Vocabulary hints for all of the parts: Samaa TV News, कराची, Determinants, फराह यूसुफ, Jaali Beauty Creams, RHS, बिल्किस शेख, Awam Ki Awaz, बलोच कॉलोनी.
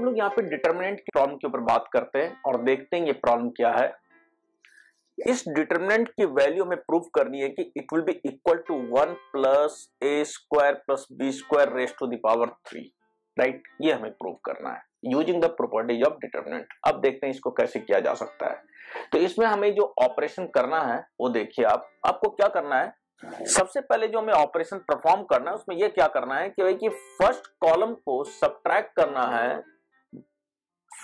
हम लोग यहाँ पे डिटर्मिनेंट की प्रॉब्लम के ऊपर बात करते हैं और देखते हैं ये प्रॉब्लम क्या है। इस डिटर्मिनेंट की वैल्यू हमें प्रूव करनी है कि it will be equal to 1 plus a square plus b square raise to the power 3, right. ये हमें प्रूव करना है using the property of determinant. अब देखते हैं इसको कैसे किया जा सकता है। तो इसमें हमें जो ऑपरेशन करना है वो देखिए आप, आपको क्या करना है, सबसे पहले जो हमें ऑपरेशन परफॉर्म करना है उसमें यह क्या करना है कि भाई कि फर्स्ट कॉलम को सब्ट्रैक्ट करना है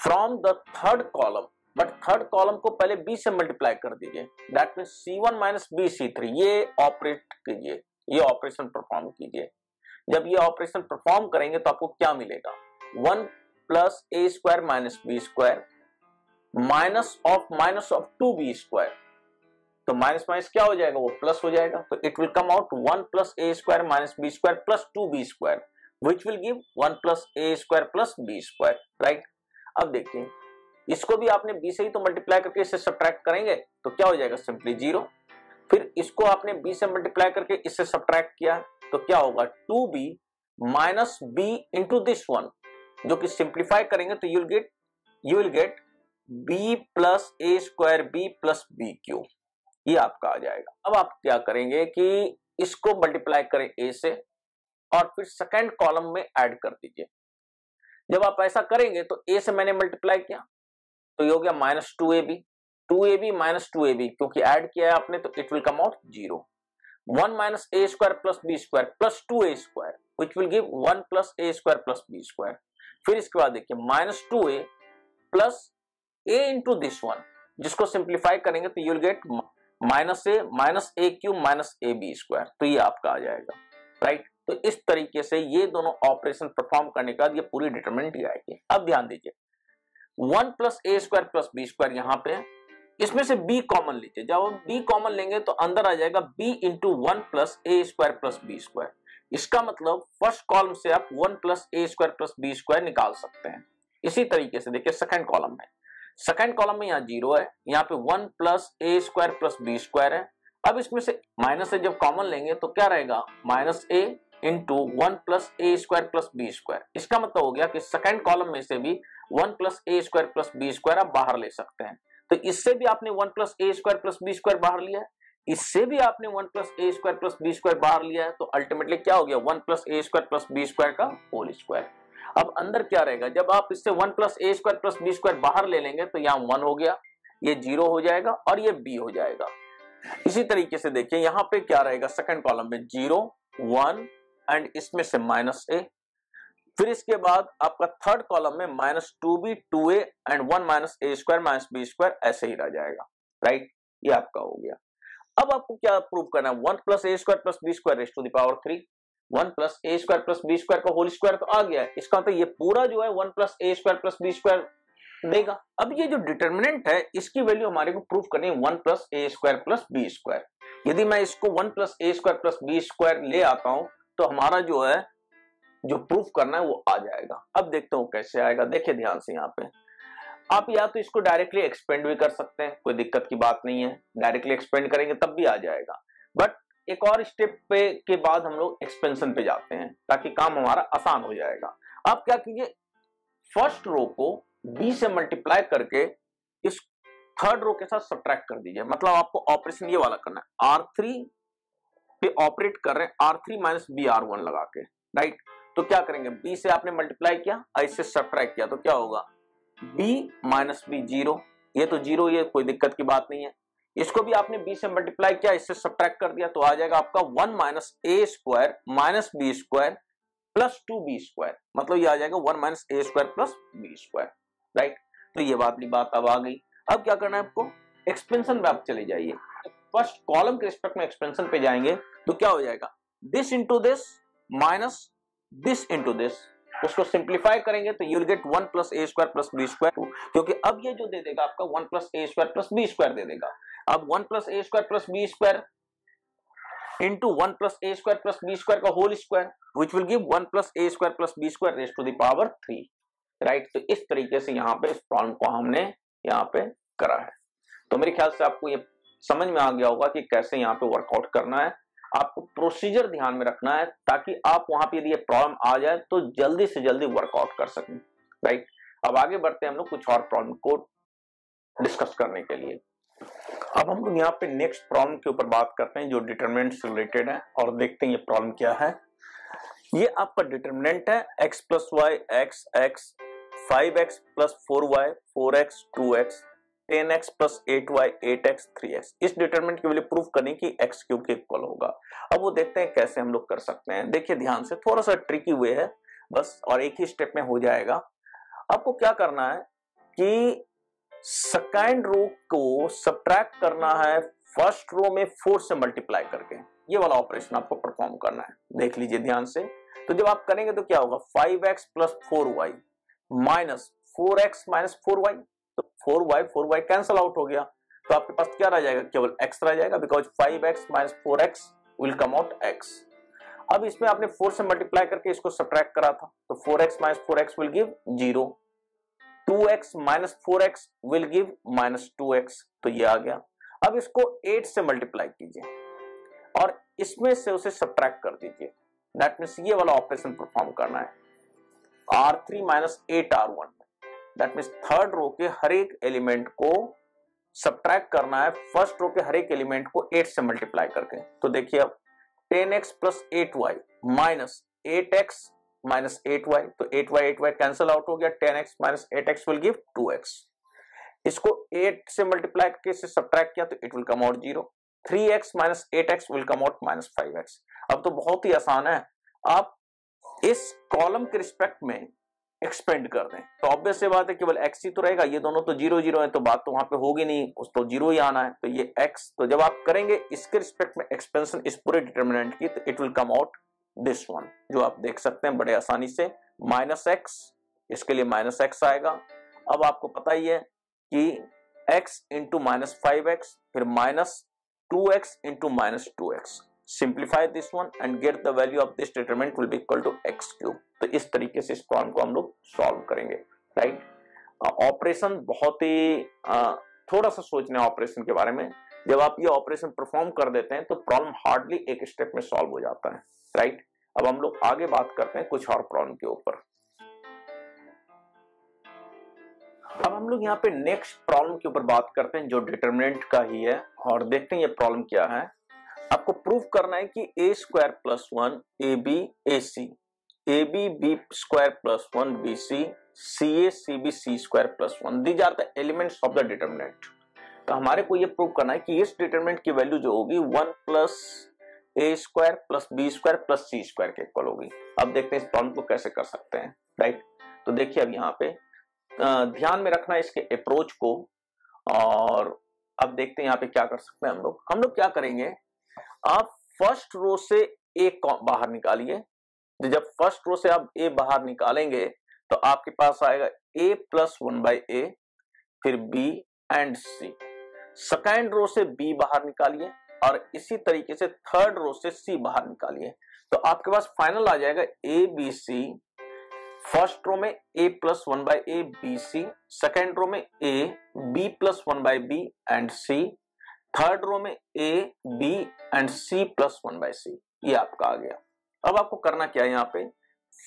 from the third column, but third column को पहले बी से मल्टीप्लाई कर दीजिए, that means c1 minus B c3। ये ऑपरेट कीजिए, ये ऑपरेशन परफॉर्म कीजिए। जब ये ऑपरेशन परफॉर्म करेंगे तो आपको क्या मिलेगा, 1 plus a square minus B square minus of 2b square. तो माइनस माइनस क्या हो जाएगा, वो प्लस हो जाएगा। तो it will come out 1 plus a square minus B square plus 2b square which will give 1 plus a square plus b square, right. अब देखिए इसको भी आपने b से ही तो मल्टीप्लाई करके इससे सब्ट्रैक्ट करेंगे तो क्या हो जाएगा, सिंपली 0। फिर इसको आपने b से मल्टीप्लाई करके इससे सब्ट्रैक्ट किया तो क्या होगा, 2b minus B into this one, जो कि सिंप्लीफाई करेंगे तो you will get b plus a square b plus b cube, ये आपका आ जाएगा। अब आप क्या करेंगे कि इसको मल्टीप्लाई करें a से और फिर सेकेंड कॉलम में ऐड कर दीजिए। जब आप ऐसा करेंगे तो a से मैंने मल्टीप्लाई किया तो ये हो गया माइनस 2ab माइनस 2ab, क्योंकि ऐड किया है आपने तो it will come out 0। 1 minus a square plus b square plus 2a square which will give 1 plus a square plus b square. फिर इसके बाद देखिए minus 2a plus a into this one, जिसको सिंप्लीफाई करेंगे तो you will get minus a cube minus a b square, तो ये आपका आ जाएगा, राइट। तो इस तरीके से ये दोनों ऑपरेशन परफॉर्म करने के बाद ये पूरी डिटर्मिनेंट आएगी। अब ध्यान दीजिए 1 plus a square plus b square, यहाँ पे इसमें से b कॉमन लीजिए। जब हम b कॉमन लेंगे तो अंदर आ जाएगा b into 1 plus a square plus b square. इसका मतलब फर्स्ट कॉलम से आप 1 plus a square plus b square निकाल सकते हैं। इसी तरीके से देखिए सेकंड कॉलम में यहाँ 0 है, यहाँ पे 1 plus a square plus b square है। अब इसमें से माइनस से जब कॉमन लेंगे तो क्या रहेगा, minus a into 1 plus a square plus b square. इसका मतलब हो गया कि सेकंड कॉलम में से भी 1 plus a square plus b square आप बाहर ले सकते हैं। तो इससे भी आपने 1 plus a square plus b square बाहर लिया है, इससे भी आपने 1 plus a square plus b square बाहर लिया है, तो अल्टीमेटली क्या हो गया, 1 plus a square plus b square का होल स्क्वायर। अब अंदर क्या रहेगा, जब आप इससे 1 plus a square plus b square बाहर ले लेंगे तो यहाँ 1 हो गया, ये 0 हो जाएगा और ये b हो जाएगा। इसी तरीके से देखिए यहाँ पे क्या रहेगा, सेकेंड कॉलम में 0 1 एंड इसमें से माइनस ए। फिर इसके बाद आपका थर्ड कॉलम में minus 2b 2a and 1 minus a square minus B square, ऐसे ही रह जाएगा, राइट। ये आपका हो गया। अब आपको क्या प्रूव करना है, 1 plus a square plus b square raise to the power 3, 1 plus a square plus b square का होल स्क्वायर तो आ गया है। इसका मतलब ये पूरा जो है 1 plus a square plus b square देगा। अब ये जो डिटर्मिनेंट है इसकी वैल्यू हमारे को प्रूव करनी है 1 plus a square plus b square. यदि मैं इसको 1 plus a square plus b square ले आता हूं तो हमारा जो है जो प्रूफ करना है वो आ जाएगा। अब देखते हो कैसे आएगा। देखिए ध्यान से, यहाँ पे आप या तो इसको डायरेक्टली एक्सपेंड भी कर सकते हैं, कोई दिक्कत की बात नहीं है, डायरेक्टली एक्सपेंड करेंगे तब भी आ जाएगा। बट एक और स्टेप पे के बाद हम लोग एक्सपेंशन पे जाते हैं ताकि काम हमारा आसान हो जाएगा। आप क्या कीजिए, फर्स्ट रो को बी से मल्टीप्लाई करके इस थर्ड रो के साथ सब्ट्रैक्ट कर दीजिए। मतलब आपको ऑपरेशन ये वाला करना है, r3 पे ऑपरेट कर रहे हैं, r3 माइनस बी r1 लगा के, राइट। तो क्या करेंगे, b से आपने मल्टीप्लाई किया और इससे सब्ट्रैक्ट किया तो क्या होगा, b माइनस बी 0, ये तो 0, ये कोई दिक्कत की बात नहीं है। इसको भी आपने b से मल्टीप्लाई किया, इससे सब्ट्रैक्ट कर दिया तो आ जाएगा आपका 1 minus a square minus B square plus 2b square. मतलब ये आ जाएगा 1 minus a square plus b square, right. तो ये वाली बात अब आ गई। अब क्या करना है आपको, एक्सपेंशन पे आप चले जाइए। फर्स्ट कॉलम के रिस्पेक्ट में एक्सपेंशन पे जाएंगे तो क्या हो जाएगा, this into this minus this into this, उसको सिंप्लीफाई करेंगे तो you will get 1 plus a square plus b square, क्योंकि अब ये जो दे देगा आपका 1 plus a square plus b square दे देगा। अब 1 plus a square plus b square into 1 plus a square plus b square का whole square which will give 1 plus a square plus b square raise to the power 3, right. तो इस तरीके से यहाँ पे इस प्रॉब्लम को हमने यहाँ पे करा है। तो मेरे ख्याल से आपको ये समझ में आ गया होगा कि कैसे यहाँ पे वर्कआउट करना है। आपको प्रोसीजर ध्यान में रखना है ताकि आप वहां पे यदि प्रॉब्लम आ जाए तो जल्दी से जल्दी वर्कआउट कर सकें, राइट। अब आगे बढ़ते हैं हम लोग कुछ और प्रॉब्लम को डिस्कस करने के लिए। अब हम लोग यहाँ पे नेक्स्ट प्रॉब्लम के ऊपर बात करते हैं जो डिटरमिनेंट रिलेटेड है, और देखते हैं ये प्रॉब्लम क्या है। ये आपका डिटरमिनेंट है x plus y x x, 5x plus 4y 4x 2x, 10x plus 8y 8x 3x। इस डिटरमिनेंट के लिए प्रूफ करें कि x क्यूब के इक्वल होगा। अब वो देखते हैं कैसे हम लोग कर सकते हैं। देखिए ध्यान से, थोड़ा सा ट्रिकी हुए है बस, और एक ही स्टेप में हो जाएगा। आपको क्या करना है कि सेकेंड रो को सब्ट्रैक्ट करना है फर्स्ट रो में 4 से मल्टीप्लाई करके। ये वाला ऑपरेशन आपको परफॉर्म करना है। देख लीजिए ध्यान से, तो जब आप करेंगे तो क्या होगा, 5x plus 4y minus 4x minus 4y, तो 4y कैंसल आउट हो गया, तो आपके पास क्या रह जाएगा, केवल x रह जाएगा, because 5x minus 4x will come out x। अब इसमें आपने 4 से मल्टीप्लाई करके इसको सब्ट्रैक्ट करा था, तो 4x minus 4x will give 0, 2x minus 4x will give minus 2x, तो ये आ गया। अब इसको 8 से मल्टीप्लाई कीजिए और इसमें से उसे सब्ट्रैक्ट कर दीजिए। दैट मींस ये वाला ऑपरेशन परफॉर्म करना है R3 माइनस 8R1 में। दैट मींस थर्ड रो के हर एक एलिमेंट को सब्ट्रैक्ट करना है फर्स्ट रो के हर एक एलिमेंट को 8 से मल्टीप्लाई करके। तो देखिए अब 10x plus 8y minus 8x minus 8y, तो 8y कैंसिल आउट हो गया, 10x minus 8x will give 2x। इसको 8 से मल्टीप्लाई करके इसे सब्ट्रैक्ट किया तो it will come out 0, 3x minus 8x will come out minus 5x। अब तो बहुत ही आसान है, आप इस कॉलम के रिस्पेक्ट में एक्सपेंड कर दें, तो ऑब्वियस सी बात है केवल x ही तो रहेगा, ये दोनों तो 0 0 है, तो बात तो वहां पे होगी नहीं, उस तो 0 ही आना है। तो ये x, तो जब आप करेंगे इसके रिस्पेक्ट में एक्सपेंशन इस पूरे डिटर्मिनेंट की, तो it will come out this one, जो आप देख सकते हैं बड़े आसानी से, माइनस x, इसके लिए माइनस x आएगा। अब आपको पता ही है कि x इंटू माइनस 5x फिर minus 2x into minus 2x। Simplify this one and get the value of this determinant will be equal to x cube. तो इस तरीके से इस प्रॉब्लम को हम लोग सॉल्व करेंगे, राइट। ऑपरेशन बहुत ही थोड़ा सा सोचना है ऑपरेशन के बारे में। जब आप ये ऑपरेशन परफॉर्म कर देते हैं तो प्रॉब्लम हार्डली एक स्टेप में सॉल्व हो जाता है, राइट। अब हम लोग आगे बात करते हैं कुछ और प्रॉब्लम के ऊपर। अब हम लोग यहाँ पे नेक्स्ट प्रॉब्लम के ऊपर बात करते हैं जो डिटरमिनेंट का ही है, और देखते हैं ये प्रॉब्लम क्या है। आपको प्रूफ करना है कि a square plus 1 a B a c, A b b square plus 1 b c, c a c B c square plus 1, these are the elements of the determinant. तो हमारे को ये प्रूव करना है कि इस डिटरमिनेंट की वैल्यू जो होगी 1 plus a square plus b square plus c square के इक्वल होगी। अब देखते हैं इस प्रॉब्लम को कैसे कर सकते हैं, राइट। तो देखिए अब यहाँ पे ध्यान में रखना है इसके अप्रोच को, और अब देखते हैं यहाँ पे क्या कर सकते हैं हम लोग। क्या करेंगे, आप फर्स्ट रो से ए बाहर निकालिए। तो जब फर्स्ट रो से आप ए बाहर निकालेंगे तो आपके पास आएगा ए प्लस 1 बाई ए, फिर b and c. Second row से बी बाहर निकालिए और इसी तरीके से थर्ड रो से सी बाहर निकालिए, तो आपके पास फाइनल आ जाएगा a B C. First row में a plus 1 by a B c, second row में a b plus 1 by b and c, third row में a b एंड c प्लस 1 बाई सी। ये आपका आ गया। अब आपको करना क्या है, यहाँ पे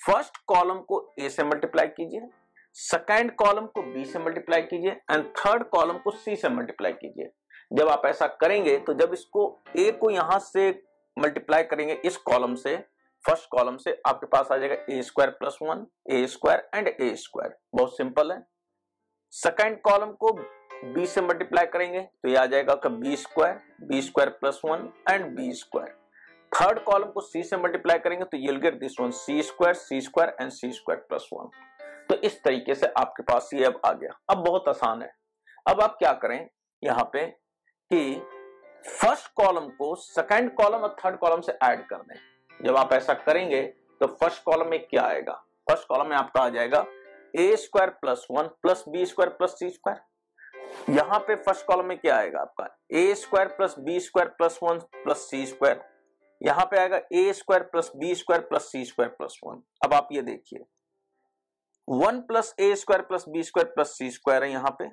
फर्स्ट कॉलम को a से मल्टीप्लाई कीजिए, सेकेंड कॉलम को b से मल्टीप्लाई कीजिए एंड थर्ड कॉलम को c से मल्टीप्लाई कीजिए। जब आप ऐसा करेंगे तो जब इसको a को यहां से मल्टीप्लाई करेंगे इस कॉलम से, फर्स्ट कॉलम से, आपके पास आ जाएगा ए square plus 1 a square and A square. बहुत सिंपल है। सेकेंड कॉलम को b से मल्टीप्लाई करेंगे तो ये आ जाएगा आपका B square plus 1 and B square. Third column को c से मल्टीप्लाई करेंगे तो ये get this one C square and C square plus 1। तो इस तरीके से आपके पास ये अब आ गया। अब बहुत आसान है। अब आप क्या करें यहाँ पे कि फर्स्ट कॉलम को सेकंड कॉलम और थर्ड कॉलम से ऐड कर दें। जब आप ऐसा करेंगे तो फर्स्ट कॉलम में क्या आएगा, फर्स्ट कॉलम में आपका आ जाएगा ए square plus 1 plus b square plus c square. यहाँ पे फर्स्ट कॉलम में क्या आएगा आपका a square plus b square plus 1 plus c square. यहाँ पे आएगा a square plus b square plus c square plus 1। अब आप ये देखिए 1 plus a square plus b square plus c square है यहाँ पे,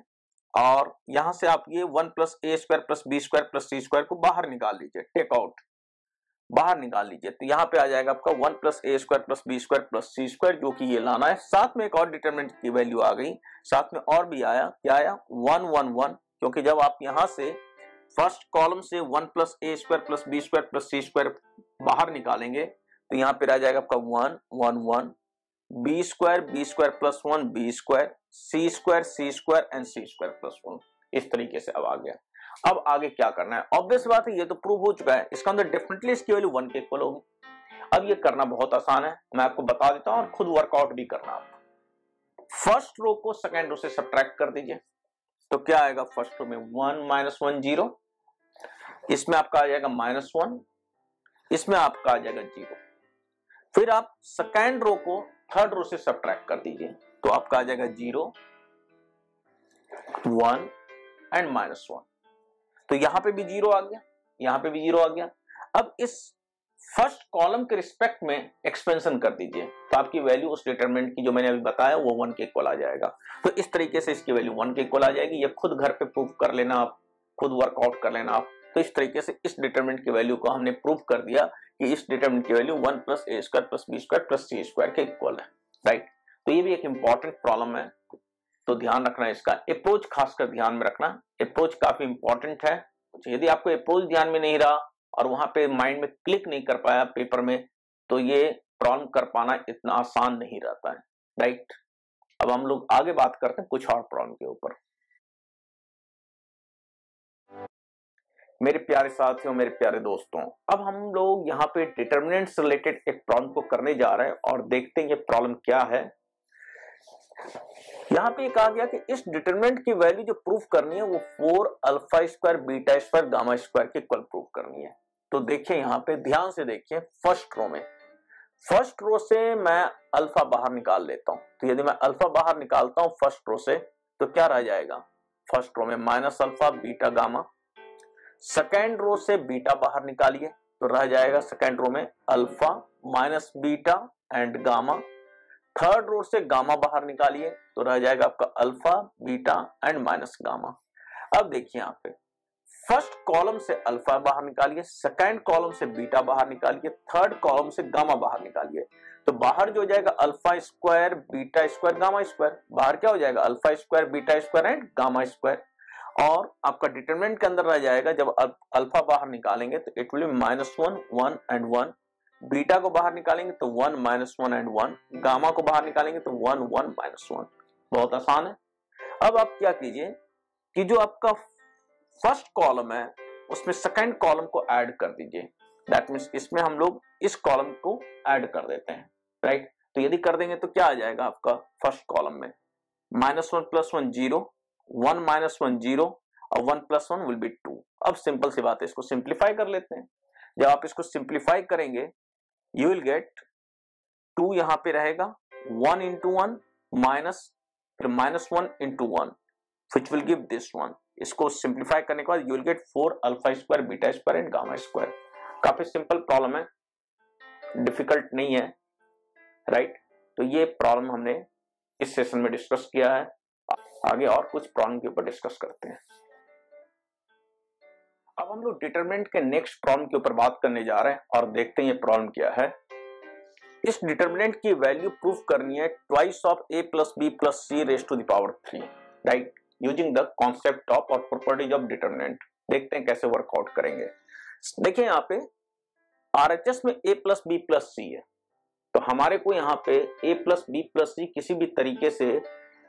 और यहां से आप ये 1 plus a square plus b square plus c square को बाहर निकाल लीजिए, टेक आउट। बाहर निकाल लीजिए। तो यहाँ पे आ जाएगा आपका 1 + a² + b² + c² जो कि ये लाना है। साथ में एक और डिटरमिनेंट की वैल्यू आ गई, साथ में और भी आया, क्या आया 1 1 1, क्योंकि जब आप यहाँ से फर्स्ट कॉलम से 1 + a² + b² + c² बाहर निकालेंगे तो यहाँ पे रह जाएगा आपका 1 1 1, b² b² + 1, b² c² c² and c² + 1। इस तरीके से अब आ गया। अब आगे क्या करना है, ऑब्वियस बात है ये तो प्रूव हो चुका है, इसका अंदर डेफिनेटली इसकी वैल्यू 1 के इक्वल होगी। अब ये करना बहुत आसान है, मैं आपको बता देता हूं और खुद वर्कआउट भी करना। आप फर्स्ट रो को सेकेंड रो से सब्ट्रैक्ट कर दीजिए तो क्या आएगा, फर्स्ट रो में 1 - 1 0, इसमें आपका आ जाएगा -1, इसमें आपका आ जाएगा 0। फिर आप सेकेंड रो को थर्ड रो से सब्ट्रैक्ट कर दीजिए तो आपका आ जाएगा 0 1 and -1, तो यहां पे भी 0 आ गया, यहां पे भी 0 आ गया। अब इस फर्स्ट कॉलम के रिस्पेक्ट में एक्सपेंशन कर दीजिए तो आपकी वैल्यू उस डिटरमिनेंट की जो मैंने अभी बताया वो 1 के इक्वल आ जाएगा। तो इस तरीके से इसकी वैल्यू 1 के इक्वल आ जाएगी। ये खुद घर पे प्रूव कर लेना, आप खुद वर्कआउट कर लेना आप। तो इस तरीके से इस डिटरमिनेंट की वैल्यू को हमने प्रूव कर दिया कि इस डिटरमिनेंट की वैल्यू 1 + a² + b² + c² के इक्वल है, राइट। तो ये भी एक इंपॉर्टेंट प्रॉब्लम है, तो ध्यान रखना है इसका। अप्रोच खासकर ध्यान में रखना, अप्रोच काफी इंपॉर्टेंट है। यदि आपको अप्रोच ध्यान में नहीं रहा और वहां पे माइंड में क्लिक नहीं कर पाया पेपर में, तो ये प्रॉब्लम कर पाना इतना आसान नहीं रहता है, राइट। अब हम लोग आगे बात करते हैं कुछ और प्रॉब्लम के ऊपर। मेरे प्यारे साथियों, मेरे प्यारे दोस्तों, अब हम लोग यहाँ पे डिटरमिनेंट्स रिलेटेड एक प्रॉब्लम को करने जा रहे हैं और देखते हैं ये प्रॉब्लम क्या है। यहाँ पे कहा गया कि इस डिटरमिनेंट की वैल्यू जो प्रूफ करनी है वो 4 α² β² γ² के इक्वल प्रूफ करनी है। तो देखिए यहाँ पे ध्यान से देखिए, फर्स्ट रो में, फर्स्ट रो से मैं अल्फा बाहर निकाल लेता हूँ। तो यदि मैं अल्फा बाहर निकालता हूँ फर्स्ट रो से तो क्या रह जाएगा, फर्स्ट रो में -α β γ। सेकेंड रो से बीटा बाहर निकालिए तो रह जाएगा सेकेंड रो में α - β and γ। थर्ड रो से गामा बाहर निकालिए तो रह जाएगा आपका α β and -γ। अब देखिए यहाँ पे फर्स्ट कॉलम से अल्फा बाहर निकालिए, सेकंड कॉलम से बीटा बाहर निकालिए, थर्ड कॉलम से गामा बाहर निकालिए। तो बाहर जो हो जाएगा α² β² γ², बाहर क्या हो जाएगा α² β² and γ²। और आपका डिटरमिनेंट के अंदर रह जाएगा, जब अल्फा बाहर निकालेंगे तो it will be -1 1 and 1, beta को बाहर निकालेंगे तो 1 - 1 and 1, गामा को बाहर निकालेंगे तो 1 1 - 1। बहुत आसान है। अब आप क्या कीजिए कि जो आपका फर्स्ट कॉलम है उसमें सेकंड कॉलम को ऐड कर दीजिए, दैट मीन्स इसमें हम लोग इस कॉलम को ऐड कर देते हैं, राइट। तो यदि कर देंगे तो क्या आ जाएगा आपका फर्स्ट कॉलम में -1 + 1 0 1 - 1 0 और 1 + 1 will be 2। अब सिंपल सी बात है, इसको सिंप्लीफाई कर लेते हैं। जब आप इसको सिंप्लीफाई करेंगे यू विल गेट 2, यहाँ पे रहेगा 1 into 1 - 1 into 1 which will give this 1। इसको सिंप्लीफाई करने के बाद यू विल गेट 4 α² β² and γ²। काफी सिंपल प्रॉब्लम है, डिफिकल्ट नहीं है, राइट। तो ये प्रॉब्लम हमने इस सेशन में डिस्कस किया है। आगे और कुछ प्रॉब्लम के ऊपर डिस्कस करते हैं। अब हम लोग डिटरमिनेंट के नेक्स्ट प्रॉब्लम के ऊपर बात करने जा रहे हैं और देखते हैं ये प्रॉब्लम क्या है। इस डिटरमिनेंट की वैल्यू प्रूफ करनी है twice of a + b + c raised to the power 3, right, using the concept of और प्रॉपर्टीज ऑफ डिटरमिनेंट। देखते हैं कैसे वर्कआउट करेंगे। देखिए यहाँ पे RHS में a + b + c है, तो हमारे को यहाँ पे a + b + c किसी भी तरीके से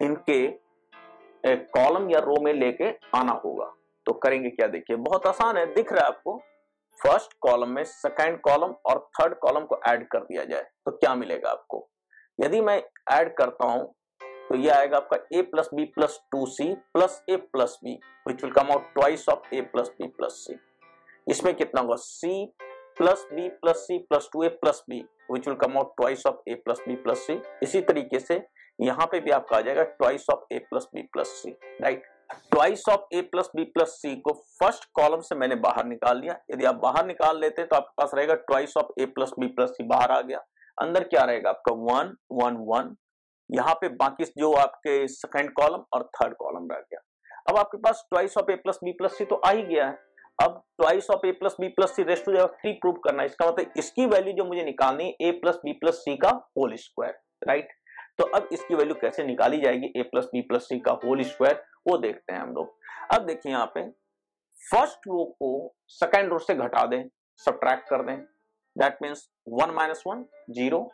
इनके कॉलम या रो में लेके आना होगा। तो करेंगे क्या, देखिए बहुत आसान है, दिख रहा है आपको। फर्स्ट कॉलम में सेकंड कॉलम और थर्ड कॉलम को ऐड कर दिया जाए तो क्या मिलेगा आपको। यदि मैं ऐड करता हूं तो ये आएगा आपका a + b + 2c + a + b which will come out twice of a + b + c। इसमें कितना होगा c + b + c + 2a + b which will come out twice of a + b + c। इसी तरीके से यहाँ पे भी आपका आ जाएगा twice of a + b + c, right. twice of a + b + c को फर्स्ट कॉलम से मैंने बाहर निकाल लिया। यदि आप बाहर निकाल लेते तो आपके पास रहेगा twice of a + b + c बाहर आ गया। अंदर क्या रहेगा आपका 1 1 1, यहाँ पे बाकी जो आपके सेकंड कॉलम और थर्ड कॉलम रह गया। अब आपके पास twice of a + b + c तो आ ही गया है। अब twice of A plus B plus c raised to the power 3 prove करना है। इसका मतलब इसकी वैल्यू जो मुझे निकालनी है a plus B plus c का होल स्क्वायर, राइट। तो अब इसकी वैल्यू कैसे निकाली जाएगी a plus B plus c का होल स्क्वायर, वो देखते हैं हम लोग। अब देखिए यहाँ पे फर्स्ट रो को सेकेंड रो से घटा दें, सब्ट्रैक्ट कर दें, that means 1 - 1 0,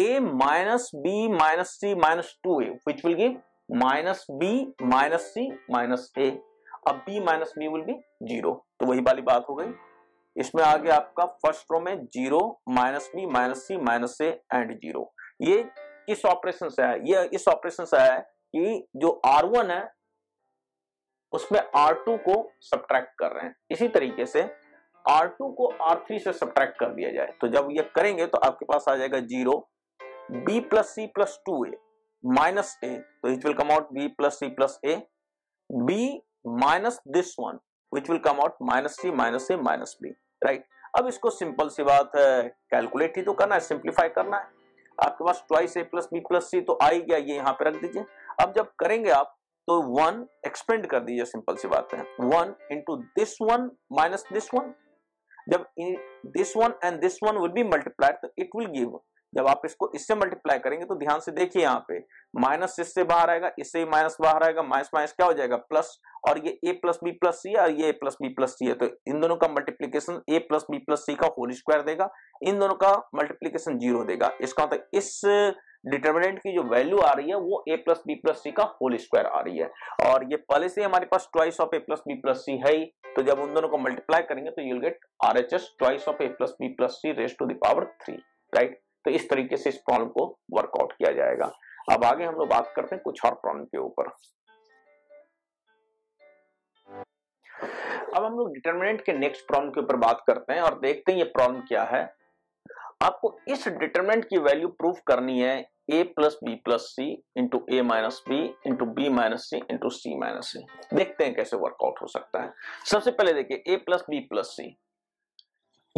a minus b minus c minus 2a which will give minus b minus c minus a। अब b minus b will be 0, तो वही वाली बात हो गई। इसमें आगे आपका फर्स्ट रो में 0 minus b minus c minus a and 0। ये किस ऑपरेशन से है? ये इस ऑपरेशन से है कि जो r1 है उसमें r2 को सब्ट्रैक्ट कर रहे हैं। इसी तरीके से r2 को r3 से सब्ट्रैक्ट कर दिया जाए, तो जब ये करेंगे तो आपके पास आ जाएगा 0 b plus c plus 2a minus a, so it will come out b plus c plus a, b minus this one which will come out minus c minus a minus b, right। अब इसको simple सी बात है, calculate ही तो करना है, simplify करना है। आपके पास twice a plus b plus c तो आ ही गया, ये यहाँ पे रख दीजिए। अब जब करेंगे आप तो 1 एक्सपेंड कर दीजिए, सिंपल सी बात है। 1 into this one minus this one, जब this one and this one will be multiplied तो it will give, जब आप इसको इससे मल्टीप्लाई करेंगे तो ध्यान से देखिए यहाँ पे माइनस इससे बाहर आएगा, इससे ही माइनस बाहर आएगा, माइनस माइनस क्या हो जाएगा प्लस, और ये a plus B plus c और ये a plus B plus c है, तो इन दोनों का multiplication a plus B plus c का होल स्क्वायर देगा, इन दोनों का मल्टीप्लीकेशन 0 देगा। इसका मतलब इस डिटर्मिनेंट की जो वैल्यू आ रही है वो a plus B plus c का होल स्क्वायर आ रही है, और ये पहले से हमारे पास twice of a plus B plus c है ही, तो जब उन दोनों को मल्टीप्लाई करेंगे तो you'll get RHS twice of a plus B plus c raise to the power 3, right. तो इस तरीके से इस प्रॉब्लम को वर्कआउट किया जाएगा। अब आगे हम लोग बात करते हैं कुछ और प्रॉब्लम के ऊपर। अब हम लोग डिटरमिनेंट के नेक्स्ट प्रॉब्लम के ऊपर बात करते हैं और देखते हैं ये प्रॉब्लम क्या है। आपको इस डिटरमिनेंट की वैल्यू प्रूफ करनी है a plus B plus c into a minus B into B minus C into c minus a. देखते हैं कैसे वर्कआउट हो सकता है। सबसे पहले देखिए a plus B plus c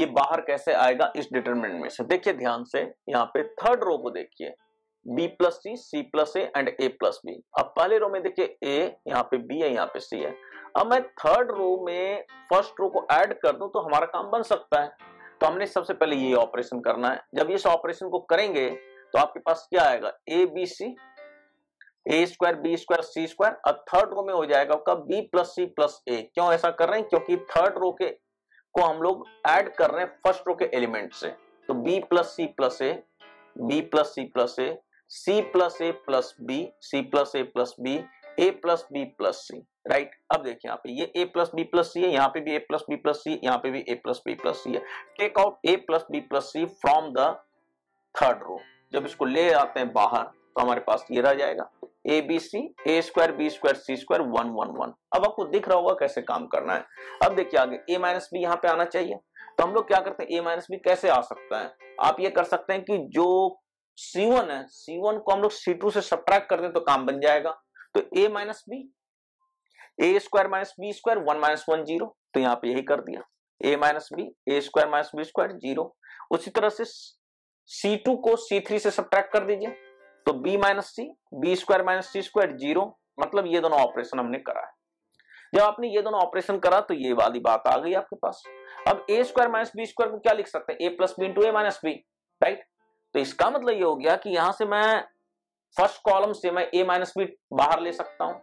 ये बाहर कैसे आएगा इस डिटरमिनेंट में से। देखिए ध्यान से यहाँ पे थर्ड रो को देखिए, b plus C, C plus a and a plus b. अब पहले रो में देखिए a, यहाँ पे b है, यहाँ पे c है। अब मैं थर्ड रो में फर्स्ट रो को ऐड कर दूं तो हमारा काम बन सकता है। तो हमने सबसे पहले ये ऑपरेशन करना है। जब इस ऑपरेशन को करेंगे तो आपके पास क्या आएगा a B C, a square B square C square. अब थर्ड रो में हो जाएगा आपका b plus c plus a. क्यों ऐसा कर रहे हैं? क्योंकि थर्ड रो के को हम लोग ऐड कर रहे हैं फर्स्ट रो के एलिमेंट से। तो b plus c plus a, b plus c plus a, c plus A plus B, C plus A plus b, a plus B plus c, right. अब देखिए यहाँ पे ये a plus B plus c है, यहाँ पे भी a plus B plus सी, यहाँ पे भी a plus B plus c है। Take out a plus B plus c from the third row. जब इसको ले आते हैं बाहर तो हमारे पास ये रह जाएगा a B C, a square B square C square 1 1 1। अब आपको दिख रहा होगा कैसे काम करना है। अब देखिए आगे a माइनस बी यहाँ पे आना चाहिए, तो हम लोग क्या करते हैं, a माइनस बी कैसे आ सकता है? आप ये कर सकते हैं कि जो c1 है c1 को हम लोग c2 से सब्ट्रैक्ट कर दें तो काम बन जाएगा। तो a minus b, a square minus B square 1 - 1 0, तो यहाँ पे यही कर दिया a minus b, a square minus B square 0। उसी तरह से c2 को c3 से सब्ट्रैक्ट कर दीजिए तो b minus c, b square minus c square 0। मतलब ये दोनों ऑपरेशन हमने करा है। जब आपने ये दोनों ऑपरेशन करा तो ये वाली बात आ गई आपके पास। अब a square minus B square को क्या लिख सकते हैं, a plus B into a minus B, right. तो इसका मतलब ये हो गया कि यहां से मैं फर्स्ट कॉलम से मैं a माइनस बी बाहर ले सकता हूं,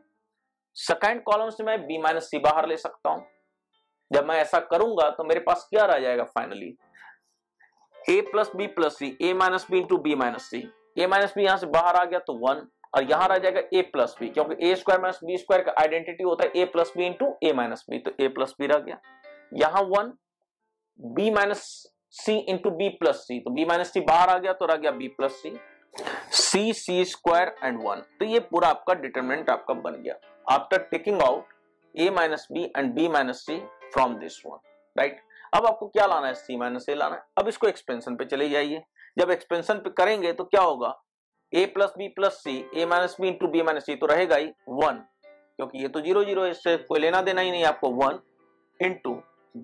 सेकेंड कॉलम से मैं b माइनस सी बाहर ले सकता हूं। जब मैं ऐसा करूंगा तो मेरे पास क्या रह जाएगा finally, a plus B plus C, a minus B into B minus C. a minus B यहाँ से बाहर आ गया तो 1, और यहाँ रह जाएगा a प्लस बी, क्योंकि a square minus B square का आइडेंटिटी होता है a plus B into a minus B. तो a प्लस बी रह गया यहाँ 1, b माइनस सी इंटू बी प्लस सी, तो b माइनस सी बाहर आ गया तो रह गया b plus C, C C square and 1। तो ये पूरा आपका डिटरमिनेंट आपका बन गया after taking out a minus B and b minus C from this one, right. अब आपको क्या लाना है, c माइनस ए लाना है। अब इसको एक्सपेंशन पे चले जाइए। जब एक्सपेंशन पे करेंगे तो क्या होगा, a plus B plus C, a minus B into B minus सी तो रहेगा ही 1, क्योंकि ये तो 0 0 है, इससे कोई लेना देना ही नहीं आपको। 1 इंटू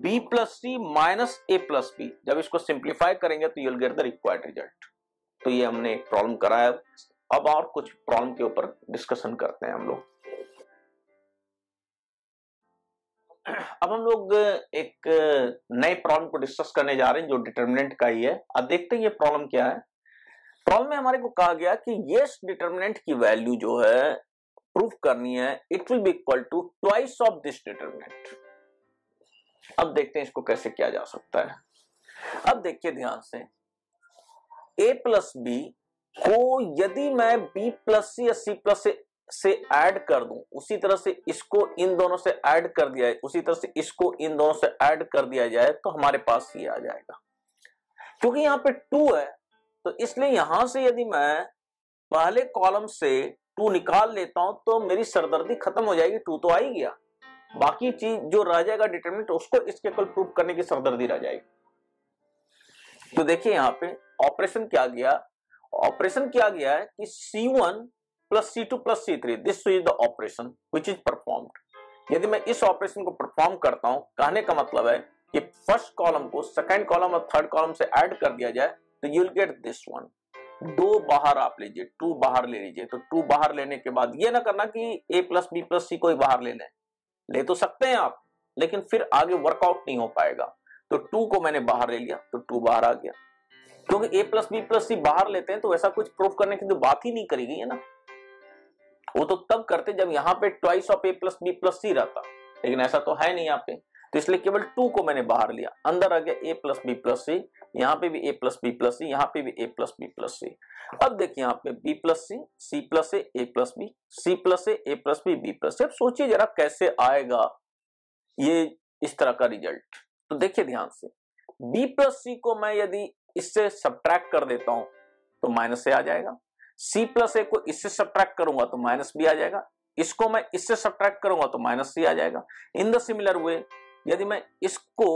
बी प्लस सी माइनस ए प्लस बी। जब इसको सिंप्लीफाई करेंगे तो you will get the required result. तो ये हमने एक प्रॉब्लम कराया। अब और कुछ प्रॉब्लम के ऊपर डिस्कशन करते हैं हम लोग। अब हम लोग एक नए प्रॉब्लम को डिस्कस करने जा रहे हैं जो डिटर्मिनेंट का ही है। अब देखते हैं ये प्रॉब्लम क्या है। प्रॉब्लम में हमारे को कहा गया कि यस डिटर्मिनेंट की वैल्यू जो है प्रूफ करनी है, it will be equal to twice of this determinant. अब देखते हैं इसको कैसे किया जा सकता है। अब देखिए ध्यान से, ए प्लस बी को यदि मैं बी प्लस सी या सी प्लस से ऐड कर दूं, उसी तरह से इसको इन दोनों से ऐड कर दिया है, उसी तरह से इसको इन दोनों से ऐड कर दिया जाए तो हमारे पास ये आ जाएगा। क्योंकि यहां पे 2 है तो इसलिए यहां से यदि मैं पहले कॉलम से 2 निकाल लेता हूं तो मेरी सरदर्दी खत्म हो जाएगी, 2 तो आ ही गया, बाकी चीज जो रह जाएगा डिटरमिनेंट उसको इसके इक्वल प्रूफ करने की सरदर्दी रह जाएगी। तो देखिए यहां पे ऑपरेशन क्या गया, ऑपरेशन किया गया है कि C1 plus C2 plus C3, this is the operation which is performed. यदि मैं इस ऑपरेशन को परफॉर्म करता हूं, कहने का मतलब है कि फर्स्ट कॉलम को सेकंड कॉलम और थर्ड कॉलम से ऐड कर दिया जाए तो you will get this one. 2 बाहर आप लीजिए, 2 बाहर ले लीजिए। तो 2 बाहर लेने के बाद ये ना करना कि ए प्लस बी प्लस सी को ही बाहर ले लें, ले तो सकते हैं आप, लेकिन फिर आगे वर्कआउट नहीं हो पाएगा। तो 2 को मैंने बाहर ले लिया तो 2 बाहर आ गया। क्योंकि ए प्लस बी प्लस सी बाहर लेते हैं तो ऐसा कुछ प्रूफ करने की तो बात ही नहीं करी गई है ना। वो तो तब करते जब यहाँ पे twice of A plus B plus C रहता, लेकिन ऐसा तो है नहीं यहाँ पे, तो इसलिए केवल 2 को मैंने बाहर लिया। अंदर आ गया ए प्लस बी प्लस सी, यहाँ पे भी ए प्लस बी प्लस सी, यहाँ पे भी A plus B plus C. अब देखिए यहाँ पे बी प्लस सी, सी प्लस ए प्लस बी, सी प्लस ए plus B, B plus C. अब सोचिए जरा कैसे आएगा ये इस तरह का रिजल्ट। तो देखिए ध्यान से, बी प्लस सी को मैं यदि इससे सब्ट्रैक्ट कर देता हूं तो माइनस ए आ जाएगा, सी प्लस ए को इससे सब्ट्रैक्ट करूंगा तो माइनस बी आ जाएगा, इसको मैं इससे सब्ट्रैक्ट करूंगा तो माइनस सी आ जाएगा। इन द सिमिलर वे यदि मैं इसको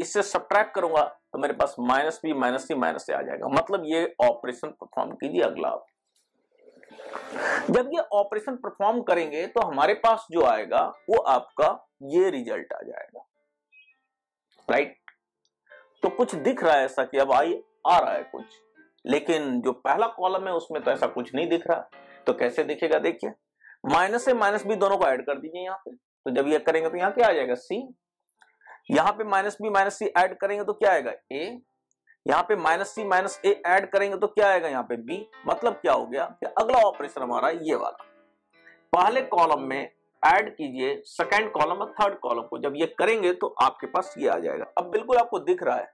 इससे सब्ट्रैक्ट करूंगा तो मेरे पास minus B minus C minus A आ जाएगा। मतलब ये ऑपरेशन परफॉर्म कीजिए। अगला जब ये ऑपरेशन परफॉर्म करेंगे तो हमारे पास जो आएगा वो आपका ये रिजल्ट आ जाएगा, राइट। तो कुछ दिख रहा है ऐसा कि अब आ रहा है कुछ, लेकिन जो पहला कॉलम है उसमें तो ऐसा कुछ नहीं दिख रहा। तो कैसे दिखेगा, देखिए माइनस ए माइनस बी दोनों को ऐड कर दीजिए यहाँ पे, तो जब ये करेंगे तो यहाँ क्या आ जाएगा सी, यहाँ पे minus B minus C add करेंगे तो क्या आएगा ए, यहाँ पे minus C minus A add करेंगे तो क्या आएगा यहाँ पे बी। मतलब क्या हो गया कि अगला ऑपरेशन हमारा ये वाला, पहले कॉलम में ऐड कीजिए सेकंड कॉलम और थर्ड कॉलम को, जब ये करेंगे तो आपके पास ये आ जाएगा। अब बिल्कुल आपको दिख रहा है।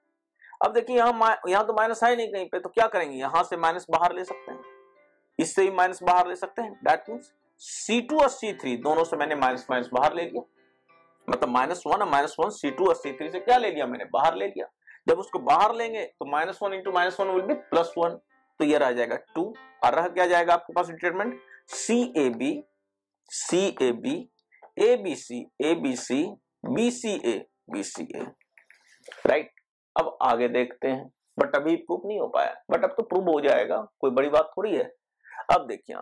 अब देखिए यहाँ तो माइनस है नहीं कहीं पे, तो क्या करेंगे यहाँ से माइनस बाहर ले सकते हैं, इससे भी माइनस बाहर ले सकते हैं। दैट मीन्स C2 और C3 दोनों से मैंने माइनस माइनस बाहर ले लिया, मतलब -1 और -1 C2 और C3 से क्या ले लिया मैंने, बाहर ले लिया। जब उसको बाहर लेंगे तो -1 into -1 will be +1, तो ये रह जाएगा 2। और रह क्या जाएगा आपके पास determinant CAB CAB ABC ABC BCA BCA, right. अब आगे देखते हैं, बट अभी प्रूफ नहीं हो पाया, बट अब तो प्रूफ हो जाएगा, कोई बड़ी बात थोड़ी है। अब देखिए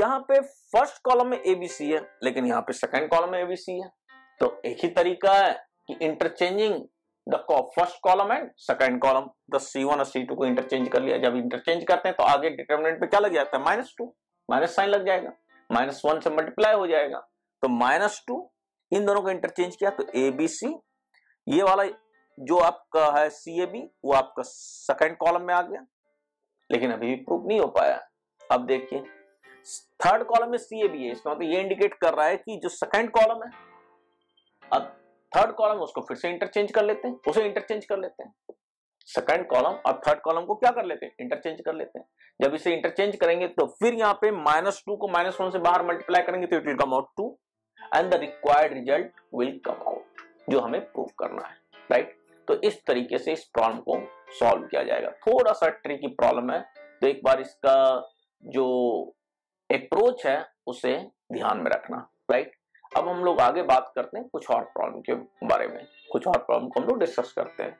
यहाँ पे फर्स्ट कॉलम में एबीसी है, लेकिन यहाँ पे सेकंड कॉलम में एबीसी है। तो एक ही तरीका है कि interchanging the first column and second column, the C1 और C2 को इंटरचेंज कर लिया। जब इंटरचेंज करते हैं तो आगे डिटरमिनेंट पे क्या लग जाता है, -2, माइनस साइन लग जाएगा, -1 से मल्टीप्लाई हो जाएगा। तो -2, इन दोनों को इंटरचेंज किया तो एबीसी, ये वाला जो आपका है सीएबी वो आपका सेकंड कॉलम में आ गया, लेकिन अभी भी प्रूफ नहीं हो पाया। अब देखिए थर्ड कॉलम में सी ए बी है, इसका मतलब ये इंडिकेट कर रहा है कि जो सेकंड कॉलम है, अब थर्ड कॉलम उसको फिर से इंटरचेंज कर लेते हैं, उसे इंटरचेंज कर लेते हैं, सेकंड कॉलम और थर्ड कॉलम को क्या कर लेते हैं, इंटरचेंज कर लेते हैं। जब इसे इंटरचेंज करेंगे तो फिर यहाँ पे -2 को -1 से बाहर मल्टीप्लाई करेंगे तो it will come out 2 and the required result will come out, जो हमें प्रूव करना है, राइट। तो इस तरीके से इस प्रॉब्लम को सॉल्व किया जाएगा। थोड़ा सा ट्रिकी प्रॉब्लम है, तो एक बार इसका जो अप्रोच है उसे ध्यान में रखना, राइट। अब हम लोग आगे बात करते हैं कुछ और प्रॉब्लम के बारे में, कुछ और प्रॉब्लम को हम लोग डिस्कस करते हैं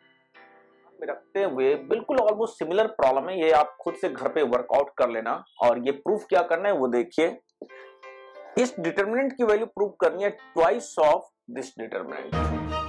रखते हुए। बिल्कुल ऑलमोस्ट सिमिलर प्रॉब्लम है ये, आप खुद से घर पे वर्कआउट कर लेना। और ये प्रूफ क्या करना है वो देखिए, इस डिटरमिनेंट की वैल्यू प्रूफ करनी है ट्वाइस ऑफ दिस डिटरमिनेंट।